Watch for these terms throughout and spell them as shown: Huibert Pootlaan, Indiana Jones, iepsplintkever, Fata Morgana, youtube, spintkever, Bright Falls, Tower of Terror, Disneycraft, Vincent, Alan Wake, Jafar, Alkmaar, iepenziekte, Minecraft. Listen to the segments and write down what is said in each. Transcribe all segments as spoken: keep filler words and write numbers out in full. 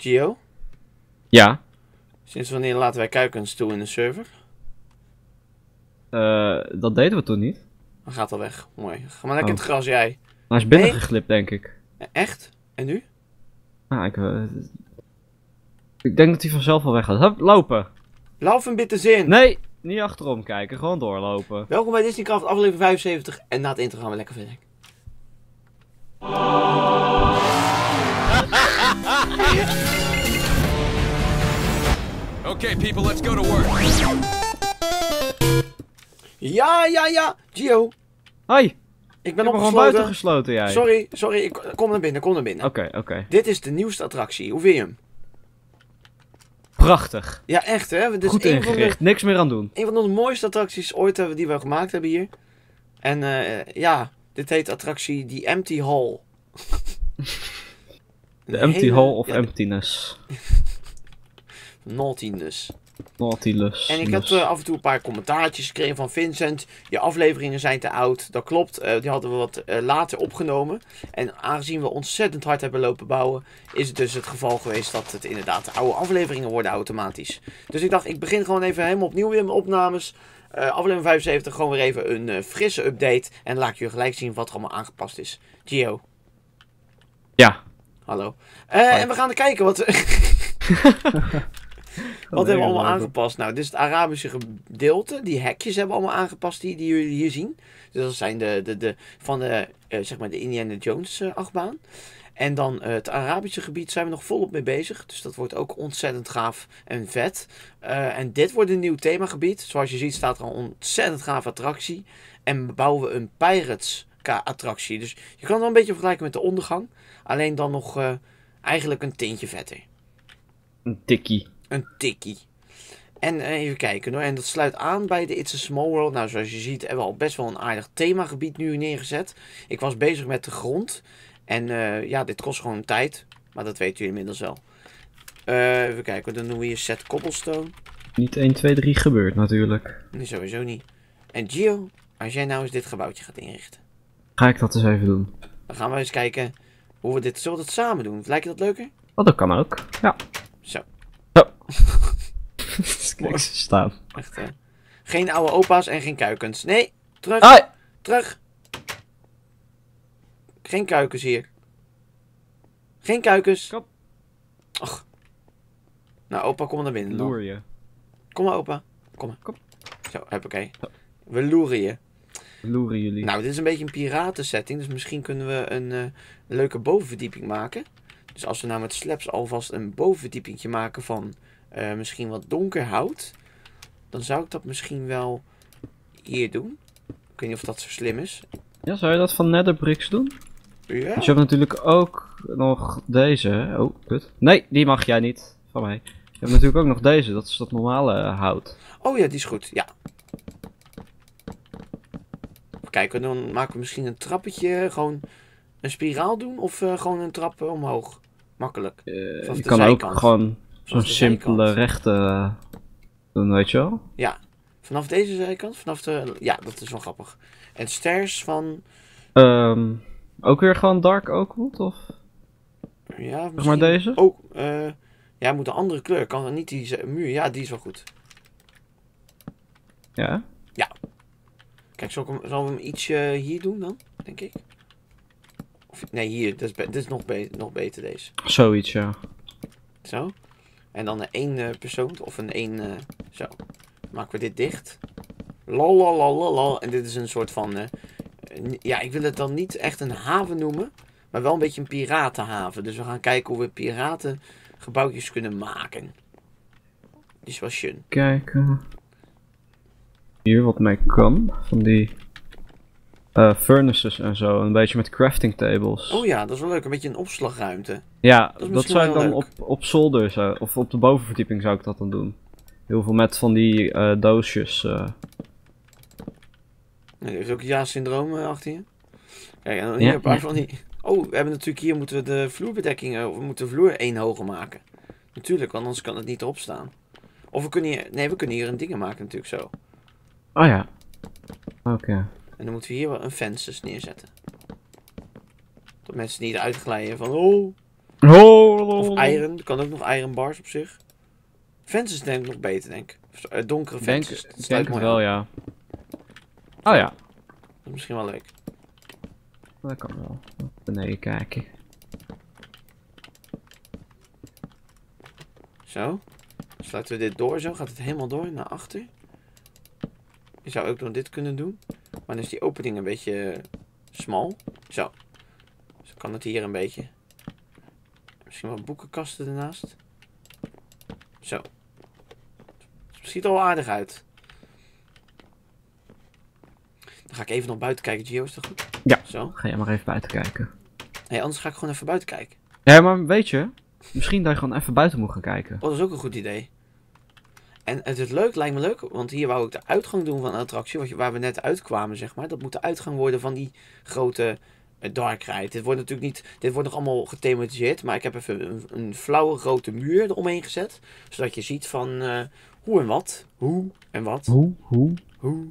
Gio? Ja? Sinds wanneer laten wij kuikens toe in de server? Uh, dat deden we toen niet. Dan gaat al weg. Mooi. Ga maar lekker oh. in het gras, jij. Hij is binnen nee? geglipt, denk ik. Echt? En nu? Nou, ik... Uh, ik denk dat hij vanzelf al weg gaat. Hup, lopen! Laufen bitte zin! Nee! Niet achterom kijken, gewoon doorlopen. Welkom bij Disneycraft, aflevering vijfenzeventig. En na het intro gaan we lekker verder. Oké, people, let's go to work. Ja, ja, ja! Gio! Hoi! Ik ben nog buiten gesloten, jij. Sorry, sorry, ik kom naar binnen, kom naar binnen. Oké, okay, oké. Okay. Dit is de nieuwste attractie, hoe vind je hem? Prachtig. Ja, echt hè. Dit Goed is ingericht, de, niks meer aan doen. Een van de mooiste attracties ooit hebben die we gemaakt hebben hier. En uh, ja, dit heet attractie The Empty Hall. The Empty hele, Hall of ja, Emptiness. Naughtiness. Naughtiness. En ik heb uh, af en toe een paar commentaartjes gekregen van Vincent. Je afleveringen zijn te oud. Dat klopt, uh, die hadden we wat uh, later opgenomen. En aangezien we ontzettend hard hebben lopen bouwen, is het dus het geval geweest dat het inderdaad de oude afleveringen worden automatisch. Dus ik dacht, ik begin gewoon even helemaal opnieuw weer met opnames. Uh, aflevering vijfenzeventig, gewoon weer even een uh, frisse update. En laat ik je gelijk zien wat er allemaal aangepast is. Gio. Ja. Hallo. Uh, en we gaan kijken wat... Wat hebben we allemaal aangepast? Nou, dit is het Arabische gedeelte. Die hekjes hebben allemaal aangepast die, die jullie hier zien. Dus dat zijn de, de, de, van de, uh, zeg maar de Indiana Jones uh, achtbaan. En dan uh, het Arabische gebied zijn we nog volop mee bezig. Dus dat wordt ook ontzettend gaaf en vet. Uh, en dit wordt een nieuw themagebied. Zoals je ziet staat er een ontzettend gaaf attractie. En bouwen we een Pirates attractie. Dus je kan het wel een beetje vergelijken met de ondergang. Alleen dan nog uh, eigenlijk een tintje vetter. Een tikkie. Een tikkie. En uh, even kijken hoor. En dat sluit aan bij de It's a Small World. Nou, zoals je ziet hebben we al best wel een aardig themagebied nu neergezet. Ik was bezig met de grond. En uh, ja, dit kost gewoon tijd. Maar dat weten jullie inmiddels wel. Uh, even kijken. Dan doen we hier set cobblestone. Niet één, twee, drie gebeurt natuurlijk. Nee, sowieso niet. En Gio, als jij nou eens dit gebouwtje gaat inrichten. Ga ik dat eens even doen. Dan gaan we eens kijken hoe we dit, zullen we dat samen doen. Lijkt je dat leuker? Oh, dat kan ook. Ja. Zo. Oh. Kijk, ze staan. Echt, hè? Geen oude opa's en geen kuikens. Nee, terug. Ai. Terug. Geen kuikens hier. Geen kuikens. Kom. Och. Nou, opa, kom maar naar binnen. Loer je. Kom maar, opa. Kom maar. Kom. Zo, huppakee. We loeren je. Loeren jullie. Nou, dit is een beetje een piratensetting. Dus misschien kunnen we een uh, leuke bovenverdieping maken. Dus als we nou met slaps alvast een bovenverdiepingje maken van uh, misschien wat donker hout. Dan zou ik dat misschien wel hier doen. Ik weet niet of dat zo slim is. Ja, zou je dat van netherbricks doen? Ja. Want je hebt natuurlijk ook nog deze. Oh, kut. Nee, die mag jij niet. Van mij. Je hebt natuurlijk ook nog deze. Dat is dat normale hout. Oh ja, die is goed. Ja. Kijk, dan maken we misschien een trappetje. Gewoon een spiraal doen of uh, gewoon een trap omhoog. Makkelijk. Uh, je kan zijkant. Ook gewoon zo'n simpele rechte doen, weet je wel? Ja, vanaf deze zijkant, vanaf de... Ja, dat is wel grappig. En stairs van... Um, ook weer gewoon dark oakwood, of? Ja, misschien... maar deze? Ook, uh, ja, moet een andere kleur. Kan niet die muur. Ja, die is wel goed. Ja? Ja. Kijk, zal ik hem, zal ik hem ietsje hier doen dan, denk ik? Of, nee, hier. Dit is, dit is nog, be nog beter deze. Zoiets, ja. Zo. En dan een één uh, persoon. Of een één... Uh, zo. Maken we dit dicht. Lalalalala. En dit is een soort van... Uh, ja, ik wil het dan niet echt een haven noemen. Maar wel een beetje een piratenhaven. Dus we gaan kijken hoe we piratengebouwtjes kunnen maken. Die is wel schön. Kijken. Hier wat mij kan. Van die... Uh, furnaces en zo, een beetje met crafting tables. Oh ja, dat is wel leuk, een beetje een opslagruimte. Ja, dat, dat zou ik dan op, op zolder, zou, of op de bovenverdieping zou ik dat dan doen. Heel veel met van die uh, doosjes. Uh. Nee, heeft ook ja-syndroom uh, achter je. Kijk, en dan hier ja, een paar ja. van die... Oh, we hebben natuurlijk hier, moeten we de vloerbedekking, of we moeten de vloer één hoger maken. Natuurlijk, want anders kan het niet erop staan. Of we kunnen hier... Nee, we kunnen hier een dingen maken natuurlijk zo. Oh ja. Oké. Okay. En dan moeten we hier wel een fences neerzetten. Dat mensen niet uitglijden van... Oh, Oh, of iron, kan ook nog iron bars op zich. Vensters neemt nog beter, denk ik. Donkere vensters. Denk, denk mooi wel, aan. Ja. Oh ja. Dat is misschien wel leuk. Dat kan wel. Beneden kijken. Zo. Sluiten we dit door zo. Gaat het helemaal door naar achter. Je zou ook nog dit kunnen doen. Maar dan is die opening een beetje smal. Zo. Zo kan het hier een beetje. Misschien wel boekenkasten ernaast. Zo. Het ziet er al aardig uit. Dan ga ik even nog buiten kijken, Gio. Is dat goed? Ja. Zo. Ga jij maar even buiten kijken. Nee, anders ga ik gewoon even buiten kijken. Ja, maar weet je... Misschien dat je gewoon even buiten moet gaan kijken. Oh, dat is ook een goed idee. En het is leuk, lijkt me leuk, want hier wou ik de uitgang doen van een attractie, waar we net uitkwamen, zeg maar. Dat moet de uitgang worden van die grote dark ride. Dit wordt natuurlijk niet, dit wordt nog allemaal gethematiseerd, maar ik heb even een, een flauwe grote muur eromheen gezet. Zodat je ziet van uh, hoe en wat. Hoe en wat. Hoe, hoe, hoe.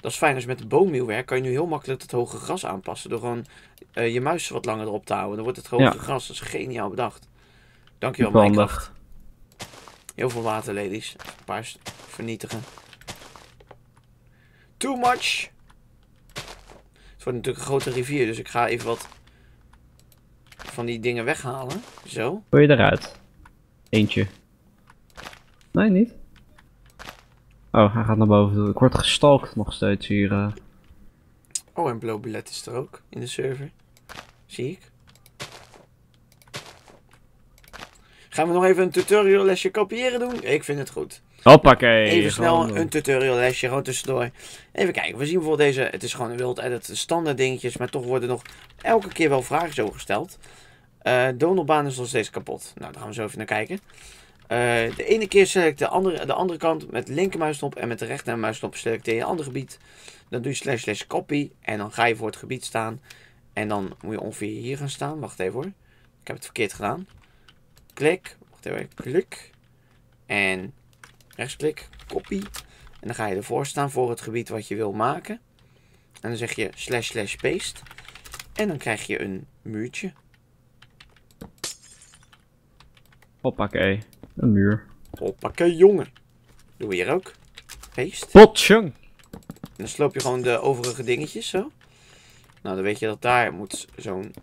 Dat is fijn, als je met de boommielwerk kan je nu heel makkelijk het hoge gras aanpassen. Door gewoon uh, je muis wat langer erop te houden. Dan wordt het hoge ja. gras, dat is geniaal bedacht. Dankjewel, Minecraft. Heel veel water, ladies. Een paar vernietigen. Too much! Het wordt natuurlijk een grote rivier, dus ik ga even wat van die dingen weghalen. Zo. Wil je eruit? Eentje. Nee, niet. Oh, hij gaat naar boven toe. Ik word gestalkt nog steeds hier. Uh... Oh, en blauw billet is er ook in de server. Zie ik. Gaan we nog even een tutorial lesje kopiëren doen? Ik vind het goed. Hoppakee. Even snel een doen. tutorial lesje, gewoon tussendoor. Even kijken, we zien bijvoorbeeld deze. Het is gewoon een wild edit, standaard dingetjes. Maar toch worden nog elke keer wel vragen zo gesteld. Uh, Donaldbaan is nog steeds kapot. Nou, daar gaan we zo even naar kijken. Uh, de ene keer selecteer ik de andere, de andere kant met linkermuisknop en met de rechtermuisknop selecteer je een ander gebied. Dan doe je slash slash copy en dan ga je voor het gebied staan. En dan moet je ongeveer hier gaan staan. Wacht even hoor. Ik heb het verkeerd gedaan. Klik. Wacht even. Klik. En rechtsklik. Copy. En dan ga je ervoor staan voor het gebied wat je wil maken. En dan zeg je slash slash paste. En dan krijg je een muurtje. Hoppakee. Een muur. Hoppakee, jongen. Doen we hier ook. Paste. Potjong. En dan sloop je gewoon de overige dingetjes zo. Nou, dan weet je dat daar moet zo'n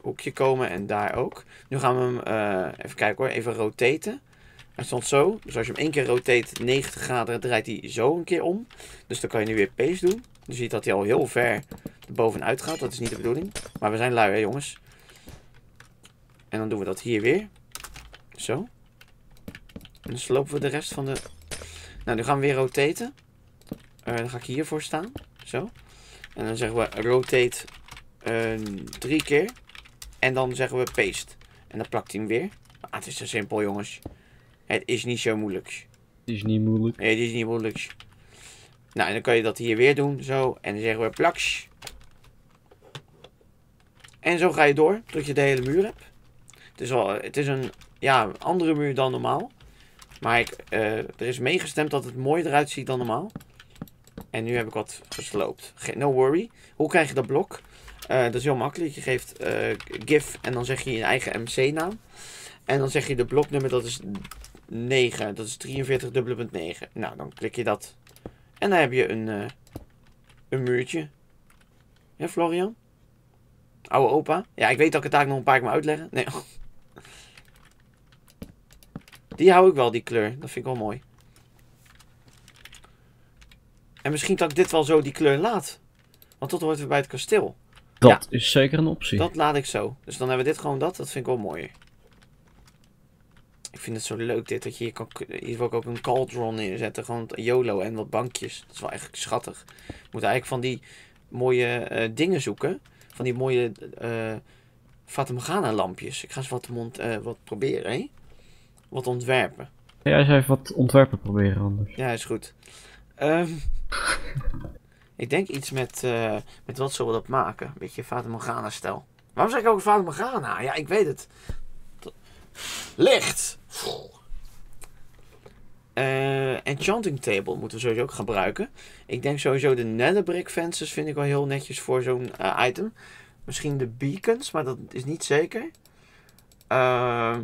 hoekje komen en daar ook. Nu gaan we hem, uh, even kijken hoor, even rotaten. Hij stond zo. Dus als je hem één keer rotate, negentig graden, draait hij zo een keer om. Dus dan kan je nu weer paste doen. Je ziet dat hij al heel ver bovenuit gaat. Dat is niet de bedoeling. Maar we zijn lui, hè jongens. En dan doen we dat hier weer. Zo. En dan slopen we de rest van de... Nou, nu gaan we weer rotaten. Uh, dan ga ik hiervoor staan. Zo. En dan zeggen we rotate uh, drie keer. En dan zeggen we paste. En dan plakt hij hem weer. Ah, het is zo simpel, jongens. Het is niet zo moeilijk. Het is niet moeilijk. Nee, het is niet moeilijk. Nou, en dan kan je dat hier weer doen. Zo. En dan zeggen we plaks. En zo ga je door. Tot je de hele muur hebt. Het is, wel, het is een ja, andere muur dan normaal. Maar ik, uh, er is meegestemd dat het mooi eruit ziet dan normaal. En nu heb ik wat gesloopt. Ge no worry. Hoe krijg je dat blok? Uh, dat is heel makkelijk. Je geeft uh, gif en dan zeg je je eigen M C-naam. En dan zeg je de bloknummer, dat is negen. Dat is drieënveertig nul negen. Nou, dan klik je dat. En dan heb je een, uh, een muurtje. Ja, Florian? Oude opa? Ja, ik weet dat ik het daar nog een paar keer moet uitleggen. Nee. Die hou ik wel, die kleur. Dat vind ik wel mooi. En misschien dat ik dit wel zo die kleur laat. Want tot hoort weer bij het kasteel. Dat ja, is zeker een optie. Dat laat ik zo. Dus dan hebben we dit gewoon dat. Dat vind ik wel mooier. Ik vind het zo leuk dit. Dat je hier kan... Hier wil ik ook een cauldron neerzetten. Gewoon YOLO en wat bankjes. Dat is wel echt schattig. We moeten eigenlijk van die mooie uh, dingen zoeken. Van die mooie uh, Fata Morgana lampjes. Ik ga eens wat, mond, uh, wat proberen, hè? Wat ontwerpen. Ja, eens even wat ontwerpen proberen anders. Ja, is goed. Um, ik denk iets met, uh, met wat zullen we dat maken? Een beetje Fata Morgana stijl. Waarom zeg ik ook Fata Morgana? Ja, ik weet het. Licht! Uh, enchanting table moeten we sowieso ook gebruiken. Ik denk sowieso de netherbrick fences vind ik wel heel netjes voor zo'n uh, item. Misschien de beacons, maar dat is niet zeker. Uh,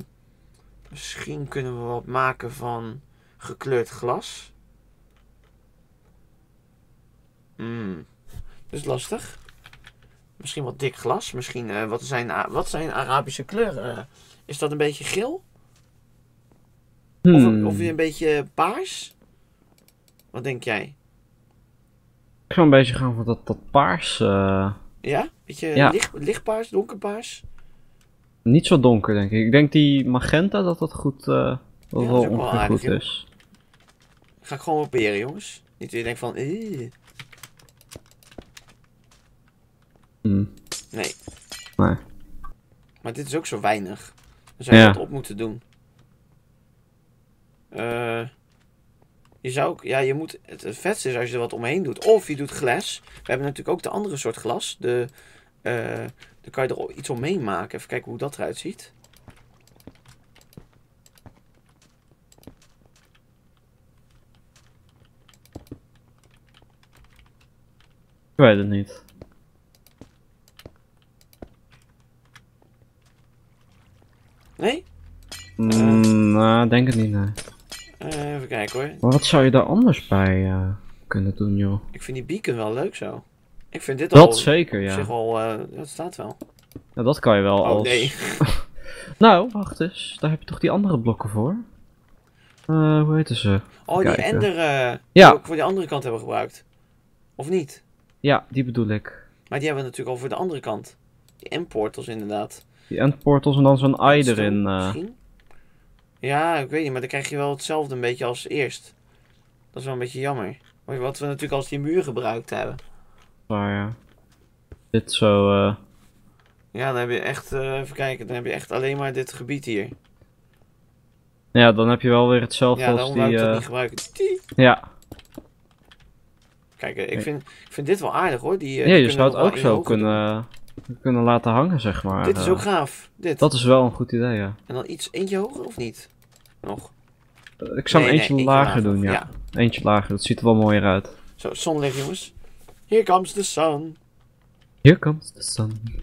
misschien kunnen we wat maken van gekleurd glas. Mm. Dat is lastig. Misschien wat dik glas. Misschien, uh, wat, zijn, wat zijn Arabische kleuren? Is dat een beetje geel? Hmm. Of, of weer een beetje paars? Wat denk jij? Ik zou een beetje gaan van dat, dat paars. Uh... Ja? Beetje ja. Licht, lichtpaars, donkerpaars? Niet zo donker, denk ik. Ik denk die magenta dat dat goed, uh, dat ja, wel dat wel aardig, goed is. Ga ik gewoon proberen, jongens. Niet dat je denkt van... Ee. Hmm. Nee. Nee. Maar dit is ook zo weinig. We zouden ja. dat op moeten doen. Uh, je zou ook, ja, je moet, het, het vetste is als je er wat omheen doet. Of je doet glas. We hebben natuurlijk ook de andere soort glas. De, uh, daar kan je er iets omheen maken. Even kijken hoe dat eruit ziet. Ik weet het niet. Nee? Mm, uh, nou, denk het niet, nee. Uh, even kijken hoor. Maar wat zou je daar anders bij uh, kunnen doen, joh? Ik vind die beacon wel leuk zo. Ik vind dit dat al... Dat zeker, ja. Zich al, uh, dat staat wel. Ja, dat kan je wel oh, als... nee. Nou, wacht eens. Daar heb je toch die andere blokken voor? Uh, hoe heet ze? Oh, kijken. Die ender... Uh, die ja. ook voor de andere kant hebben gebruikt. Of niet? Ja, die bedoel ik. Maar die hebben we natuurlijk al voor de andere kant. Die endportals inderdaad. Die endportals en dan zo'n ei erin. Uh... Misschien? Ja, ik weet niet, maar dan krijg je wel hetzelfde een beetje als eerst. Dat is wel een beetje jammer. Wat we natuurlijk als die muur gebruikt hebben. Maar ja. Dit zo... Uh... Ja, dan heb je echt... Uh, even kijken, dan heb je echt alleen maar dit gebied hier. Ja, dan heb je wel weer hetzelfde ja, als die... Ja, daarom wou ik dat niet gebruiken. Die. Ja. Kijk, ik vind, ik vind dit wel aardig hoor. Die, uh, ja, je zou het ook zo kunnen... kunnen laten hangen, zeg maar. Dit is ook gaaf. Dit. Dat is wel een goed idee, ja. En dan iets eentje hoger of niet? Nog? Uh, ik zou nee, een eentje, nee, lager eentje lager doen, ja. ja. Eentje lager, dat ziet er wel mooier uit. Zo, zonlicht jongens. Here comes the sun. Here comes the sun.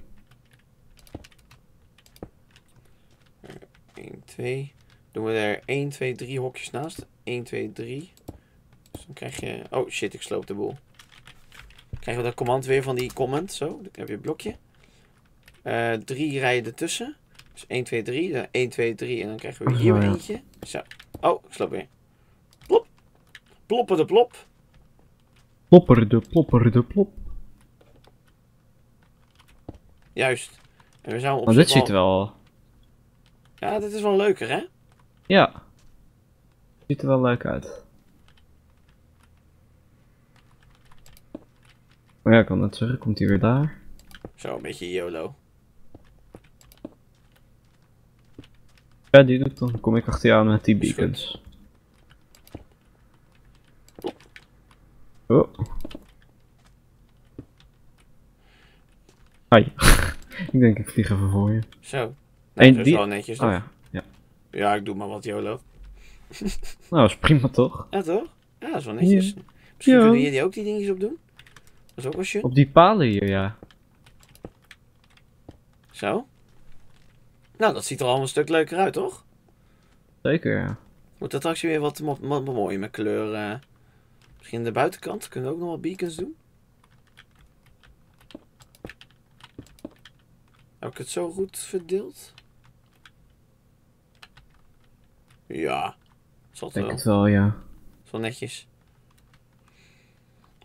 één, twee. Doen we er één, twee, drie hokjes naast. één, twee, drie. Dus dan krijg je... Oh shit, ik sloop de boel. Krijgen we dat command weer van die comment. Zo, dan heb je een blokje. Uh, drie rijen ertussen. Dus één, twee, drie. Dan één, twee, drie. En dan krijgen we hier weer eentje. Zo. Oh, ik sloop weer. Plop. Plopper de plop. Plopper de plopper de plop. Juist. En we zouden op oh, dit ziet wel... Ja, dit is wel leuker, hè? Ja. Ziet er wel leuk uit. Maar ja, ik kan het zeggen. Komt hij weer daar. Zo, een beetje YOLO. Ja, die doet dan. Dan kom ik achter jou met die beacons. Oh. Ai. Ik denk ik vlieg even voor je. Zo. Nee, dat is die... wel netjes toch? Oh, ja. Ja. Ja, ik doe maar wat YOLO. Nou, dat is prima toch? Ja, toch? Ja, dat is wel netjes. Ja. Misschien kunnen jullie ook die dingetjes op doen? Dat is ook wel shit. Op die palen hier, ja. Zo. Nou, dat ziet er allemaal een stuk leuker uit, toch? Zeker, ja. Moet de attractie weer wat mooier met kleuren. Misschien de buitenkant. Kunnen we ook nog wat beacons doen? Heb ik het zo goed verdeeld? Ja. Zat wel. Ik denk het wel, ja. Dat is wel netjes.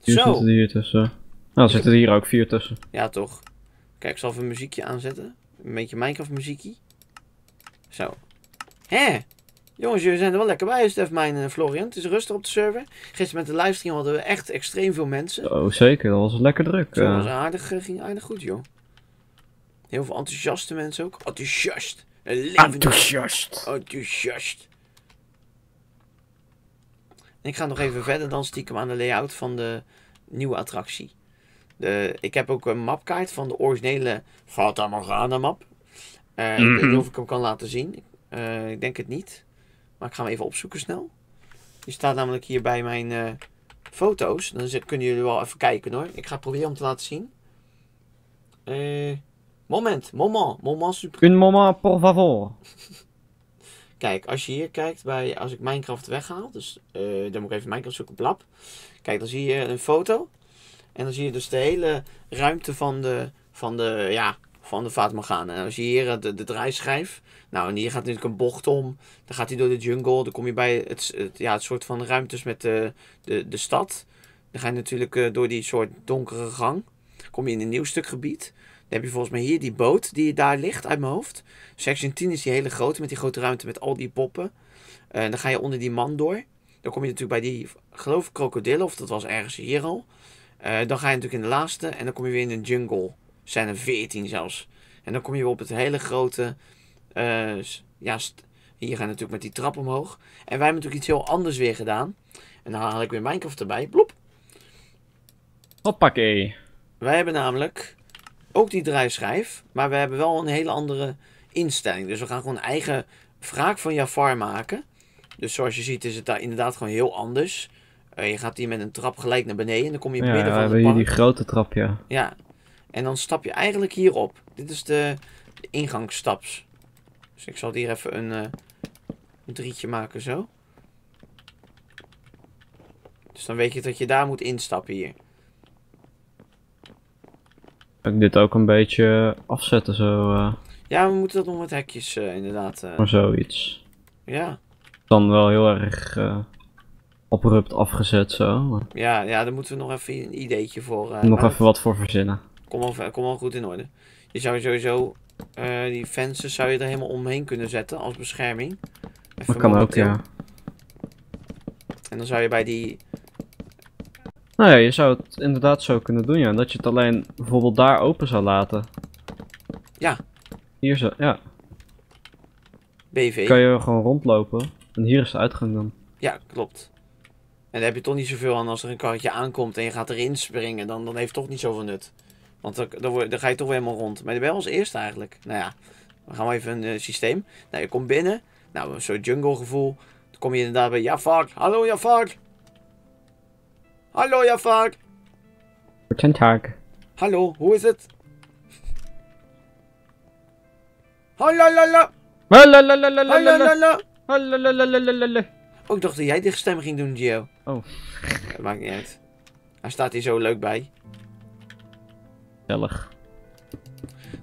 Hier zo. Zitten er hier tussen. Nou, er zitten er hier ook vier tussen. Ja, toch. Kijk, ik zal even een muziekje aanzetten. Een beetje Minecraft muziekje. Zo. Hé! Jongens, jullie zijn er wel lekker bij, Stef, mijn en Florian. Het is rustig op de server. Gisteren met de livestream hadden we echt extreem veel mensen. Oh, zeker. Dat was lekker druk. Dat was aardig, ging aardig goed, joh. Heel veel enthousiaste mensen ook. Enthousiast. Enthousiast. Enthousiast. Ik ga nog even verder dan stiekem aan de layout van de nieuwe attractie. De, ik heb ook een mapkaart van de originele Fata Morgana map. Uh, mm. Ik weet niet of ik hem kan laten zien. Uh, ik denk het niet. Maar ik ga hem even opzoeken snel. Die staat namelijk hier bij mijn uh, foto's. Dan kunnen jullie wel even kijken hoor. Ik ga proberen om te laten zien. Eh... Moment, moment, moment super... Een moment, por favor. Kijk, als je hier kijkt bij... Als ik Minecraft weghaal, dus uh, dan moet ik even Minecraft zoeken, blab. Kijk, dan zie je een foto. En dan zie je dus de hele ruimte van de... Van de, ja... Van de Fata Morgana. En dan zie je hier de, de draaischijf. Nou, en hier gaat natuurlijk een bocht om. Dan gaat hij door de jungle. Dan kom je bij het, het, ja, het soort van ruimtes met de, de, de stad. Dan ga je natuurlijk uh, door die soort donkere gang. Dan kom je in een nieuw stuk gebied. Dan heb je volgens mij hier die boot die daar ligt uit mijn hoofd. Section tien is die hele grote. Met die grote ruimte met al die poppen. Uh, dan ga je onder die man door. Dan kom je natuurlijk bij die, geloof ik, krokodillen. Of dat was ergens hier al. Uh, dan ga je natuurlijk in de laatste. En dan kom je weer in een jungle. Zijn er veertien zelfs. En dan kom je weer op het hele grote... Uh, ja, hier gaan natuurlijk met die trap omhoog. En wij hebben natuurlijk iets heel anders weer gedaan. En dan haal ik weer Minecraft erbij. Plop. Hoppakee. Wij hebben namelijk ook die draaischijf. Maar we hebben wel een hele andere instelling. Dus we gaan gewoon eigen wraak van Jafar maken. Dus zoals je ziet is het daar inderdaad gewoon heel anders. Uh, je gaat hier met een trap gelijk naar beneden. En dan kom je op ja, midden van het park. Ja, we hebben hier die grote trap, ja. Ja. En dan stap je eigenlijk hierop. Dit is de, de ingangsstaps. Dus ik zal hier even een, uh, een drietje maken zo. Dus dan weet je dat je daar moet instappen hier. Kan ik dit ook een beetje afzetten zo? Uh... Ja, we moeten dat nog met hekjes uh, inderdaad. Uh... Maar zoiets. Ja. Dan wel heel erg uh, abrupt afgezet zo. Ja, ja, daar moeten we nog even een ideetje voor. Uh, nog uit. Even wat voor verzinnen. Kom al, kom al goed in orde. Je zou sowieso uh, die vensters zou je er helemaal omheen kunnen zetten als bescherming. Even dat kan ook, ja. En dan zou je bij die... Nou ja, je zou het inderdaad zo kunnen doen, ja. Dat je het alleen bijvoorbeeld daar open zou laten. Ja. Hier zo, ja. B V. Dan kan je gewoon rondlopen. En hier is de uitgang dan. Ja, klopt. En daar heb je toch niet zoveel aan als er een karretje aankomt en je gaat erin springen. Dan, dan heeft het toch niet zoveel nut. Want dan, dan, dan ga je toch weer helemaal rond. Maar je bent als eerste eigenlijk. Nou ja, we gaan wel even een uh, systeem. Nou, je komt binnen. Nou, zo'n jungle gevoel. Dan kom je inderdaad bij Jafar. Hallo Jafar. Hallo Jafar. Goedendag. Hallo, hoe is het? Hallo, lala. Hallo, lala. Hallo, lala. Hallo, lala. Oh, ik dacht dat jij die stem ging doen, Gio. Oh. Dat maakt niet uit. Hij staat hier zo leuk bij.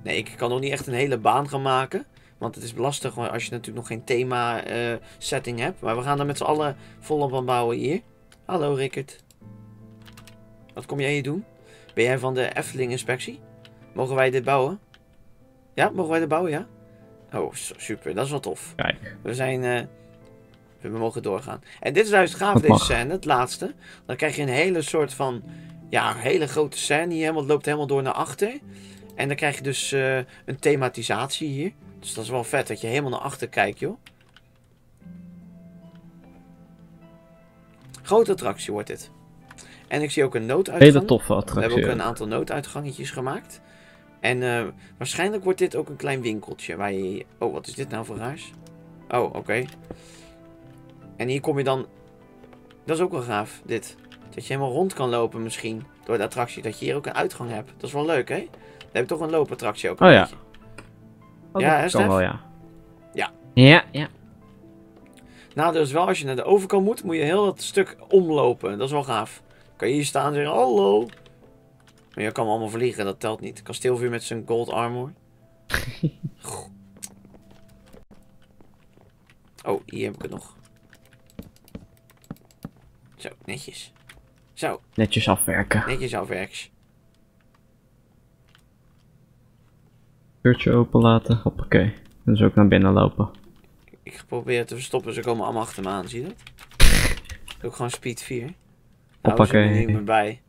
Nee, ik kan nog niet echt een hele baan gaan maken. Want het is lastig als je natuurlijk nog geen thema uh, setting hebt. Maar we gaan er met z'n allen volop aan bouwen hier. Hallo Rickert. Wat kom jij hier doen? Ben jij van de Efteling inspectie? Mogen wij dit bouwen? Ja, mogen wij dit bouwen, ja? Oh, super. Dat is wel tof. Kijk. We zijn... Uh, we mogen doorgaan. En dit is juist gaaf, deze scène. Het laatste. Dan krijg je een hele soort van... Ja, een hele grote scène hier. Het loopt helemaal door naar achter. En dan krijg je dus uh, een thematisatie hier. Dus dat is wel vet dat je helemaal naar achter kijkt, joh. Grote attractie wordt dit. En ik zie ook een nooduitgang. Hele toffe attractie. We hebben ook een aantal nooduitgangetjes gemaakt. En uh, waarschijnlijk wordt dit ook een klein winkeltje. Waar je... Oh, wat is dit nou voor raars? Oh, oké. Okay. En hier kom je dan... Dat is ook wel gaaf, dit. Dat je helemaal rond kan lopen misschien. Door de attractie. Dat je hier ook een uitgang hebt. Dat is wel leuk, hè? Dan heb je toch een loopattractie ook. Een oh ja. Oh, ja, hè, Stef? Wel, ja. Ja. Ja, ja. Nou, dus wel als je naar de overkant moet, moet je heel dat stuk omlopen. Dat is wel gaaf. Dan kan je hier staan en zeggen, hallo. Maar je kan allemaal vliegen, dat telt niet. Kasteelvuur met zijn gold armor. Oh, hier heb ik het nog. Zo, netjes. Zo. Netjes afwerken. Netjes afwerken. Deurtje open laten. Hoppakee. Dan dus ook naar binnen lopen. Ik ga proberen te verstoppen, ze komen allemaal achter me aan. Zie je dat? Doe ik gewoon speed vier. Hoppakee. Nou, er niet meer bij.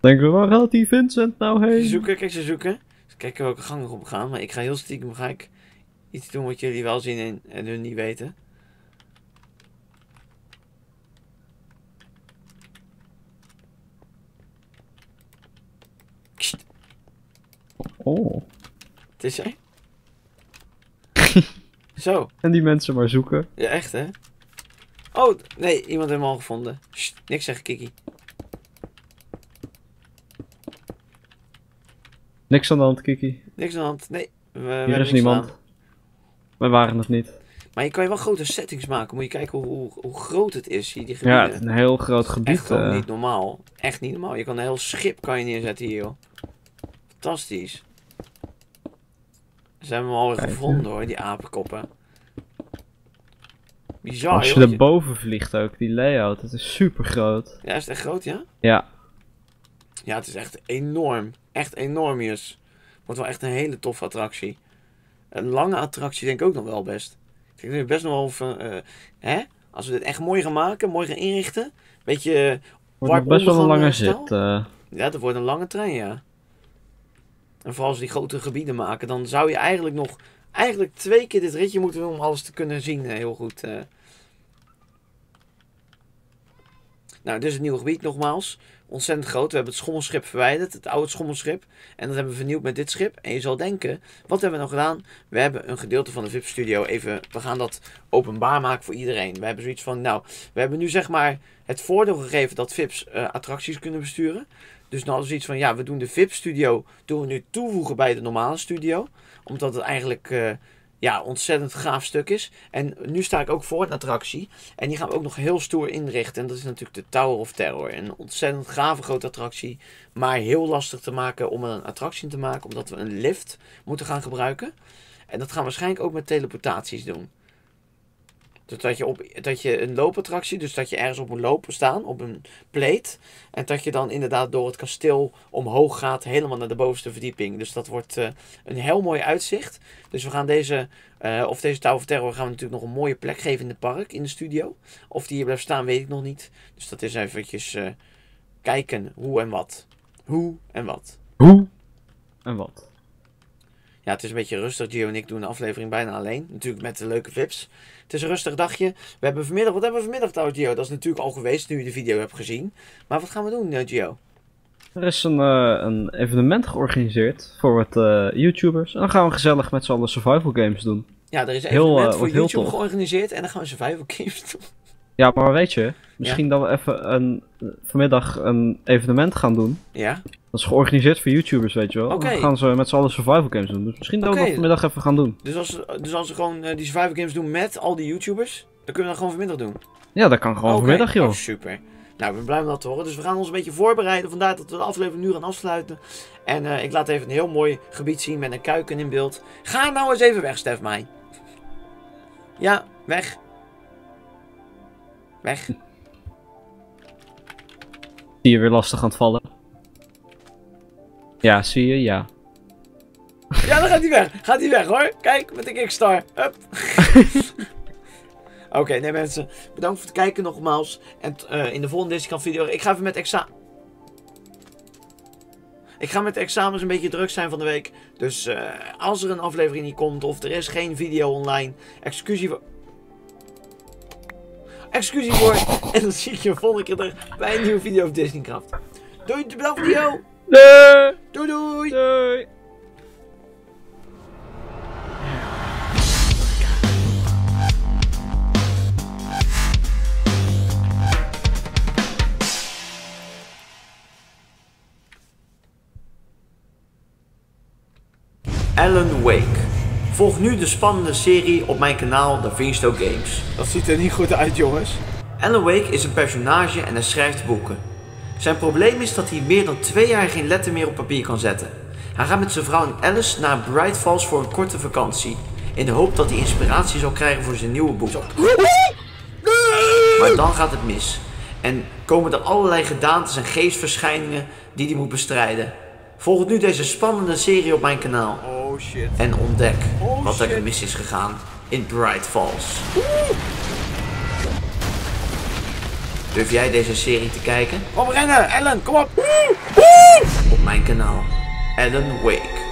Denken we, waar gaat die Vincent nou heen? Ze zoeken, kijk ze zoeken. Ze kijken welke gang erop gaan. Maar ik ga heel stiekem ga ik iets doen wat jullie wel zien en hun niet weten. Oh. Het is hij. Zo. En die mensen maar zoeken. Ja, echt hè? Oh, nee, iemand heeft hem al gevonden. Sst, niks zeggen, Kiki. Niks aan de hand, Kiki. Niks aan de hand, nee. We, Hier we is niemand. Wij waren het niet. Maar je kan je wel grote settings maken. Moet je kijken hoe, hoe, hoe groot het is hier, die gebieden. Ja, een heel groot gebied. Echt uh... niet normaal. Echt niet normaal. Je kan een heel schip kan je neerzetten hier, joh. Fantastisch. Ze hebben hem alweer gevonden, hoor, die apenkoppen. Bizar, als je joh, erboven je... vliegt ook, die layout. Dat is super groot. Ja, is het echt groot, ja? Ja. Ja, het is echt enorm. Echt enorm, Jus. Wordt wel echt een hele toffe attractie. Een lange attractie denk ik ook nog wel best. Ik denk best nog wel van, uh, hè? Als we dit echt mooi gaan maken, mooi gaan inrichten. Beetje... Wordt best wel een lange zit. Uh... Ja, dat wordt een lange trein, ja. En vooral als we die grote gebieden maken, dan zou je eigenlijk nog... Eigenlijk twee keer dit ritje moeten doen om alles te kunnen zien, heel goed. Uh... Nou, dit is het nieuwe gebied nogmaals. Ontzettend groot. We hebben het schommelschip verwijderd. Het oude schommelschip. En dat hebben we vernieuwd met dit schip. En je zal denken, wat hebben we nou gedaan? We hebben een gedeelte van de V I P-studio even... We gaan dat openbaar maken voor iedereen. We hebben zoiets van, nou... We hebben nu zeg maar het voordeel gegeven dat V I P's uh, attracties kunnen besturen. Dus nou is iets van, ja, we doen de V I P-studio... Doen we nu toevoegen bij de normale studio. Omdat het eigenlijk... Uh, Ja, ontzettend gaaf stuk is. En nu sta ik ook voor een attractie. En die gaan we ook nog heel stoer inrichten. En dat is natuurlijk de Tower of Terror. Een ontzettend gave grote attractie. Maar heel lastig te maken om er een attractie te maken. Omdat we een lift moeten gaan gebruiken. En dat gaan we waarschijnlijk ook met teleportaties doen. Dus dat je, op, dat je een loopattractie, dus dat je ergens op moet lopen staan, op een pleet. En dat je dan inderdaad door het kasteel omhoog gaat, helemaal naar de bovenste verdieping. Dus dat wordt uh, een heel mooi uitzicht. Dus we gaan deze, uh, of deze Tower of Terror gaan we natuurlijk nog een mooie plek geven in het park, in de studio. Of die hier blijft staan, weet ik nog niet. Dus dat is eventjes uh, kijken hoe en wat. Hoe en wat. Hoe en wat. Ja, het is een beetje rustig. Gio en ik doen de aflevering bijna alleen. Natuurlijk met de leuke V I P's. Het is een rustig dagje. We hebben vanmiddag... Wat hebben we vanmiddag trouwens, Gio? Dat is natuurlijk al geweest nu je de video hebt gezien. Maar wat gaan we doen, Gio? Er is een, uh, een evenement georganiseerd voor wat uh, YouTubers. En dan gaan we gezellig met z'n allen survival games doen. Ja, er is een evenement heel, uh, voor YouTube georganiseerd. En dan gaan we survival games doen. Ja, maar weet je... Misschien ja? dat we even een, vanmiddag een evenement gaan doen. Ja. Dat is georganiseerd voor YouTubers, weet je wel. Okay. Dan gaan ze met z'n allen survival games doen. Dus misschien dat okay. we dat vanmiddag even gaan doen. Dus als, dus als we gewoon uh, die survival games doen met al die YouTubers, dan kunnen we dat gewoon vanmiddag doen? Ja, dat kan gewoon okay. vanmiddag, joh. Oh, super. Nou, ik ben blij om dat te horen. Dus we gaan ons een beetje voorbereiden. Vandaar dat we de aflevering nu gaan afsluiten. En uh, ik laat even een heel mooi gebied zien met een kuiken in beeld. Ga nou eens even weg, Stef mij. Ja, weg. Weg. Zie je weer lastig aan het vallen? Ja, zie je? Ja. Ja, dan gaat hij weg. Gaat hij weg, hoor. Kijk, met de Kickstar. Hup. Oké, okay, nee mensen. Bedankt voor het kijken nogmaals. En uh, in de volgende Discord video... Ik ga even met examen... Ik ga met de examens een beetje druk zijn van de week. Dus uh, als er een aflevering niet komt of er is geen video online... Excuus voor... Excuus voor... En dan zie ik je volgende keer terug bij een nieuwe video op Disneycraft. Doei, bedankt voor video. Doei. Doei, doei. Doei. Alan Wake. Volg nu de spannende serie op mijn kanaal The Vincent Games. Dat ziet er niet goed uit, jongens. Alan Wake is een personage en hij schrijft boeken. Zijn probleem is dat hij meer dan twee jaar geen letter meer op papier kan zetten. Hij gaat met zijn vrouw en Alice naar Bright Falls voor een korte vakantie. In de hoop dat hij inspiratie zal krijgen voor zijn nieuwe boek. Maar dan gaat het mis. En komen er allerlei gedaantes en geestverschijningen die hij moet bestrijden. Volg nu deze spannende serie op mijn kanaal. Oh shit. En ontdek oh, wat er mis is gegaan in Bright Falls. Durf jij deze serie te kijken? Kom rennen, Ellen, kom op! Op mijn kanaal, Alan Wake.